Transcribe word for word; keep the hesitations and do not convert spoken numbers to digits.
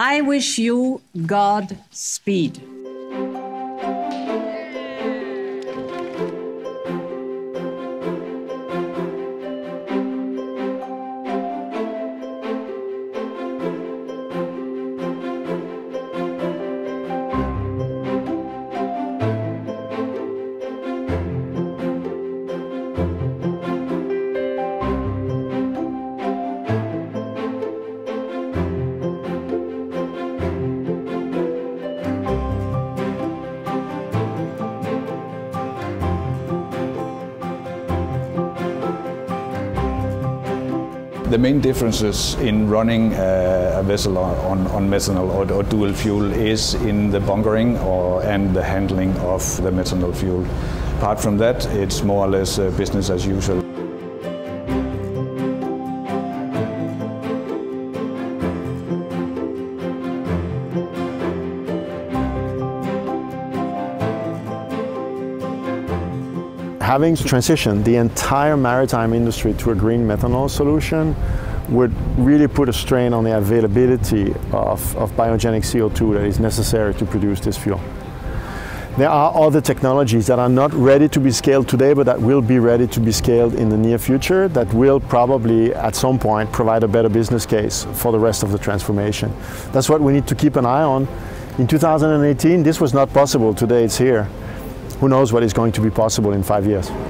I wish you Godspeed. The main differences in running a vessel on, on methanol or, or dual fuel is in the bunkering or, and the handling of the methanol fuel. Apart from that, it's more or less business as usual. Having transitioned the entire maritime industry to a green methanol solution would really put a strain on the availability of, of biogenic C O two that is necessary to produce this fuel. There are other technologies that are not ready to be scaled today, but that will be ready to be scaled in the near future, that will probably at some point provide a better business case for the rest of the transformation. That's what we need to keep an eye on. In two thousand eighteen, this was not possible. Today it's here. Who knows what is going to be possible in five years?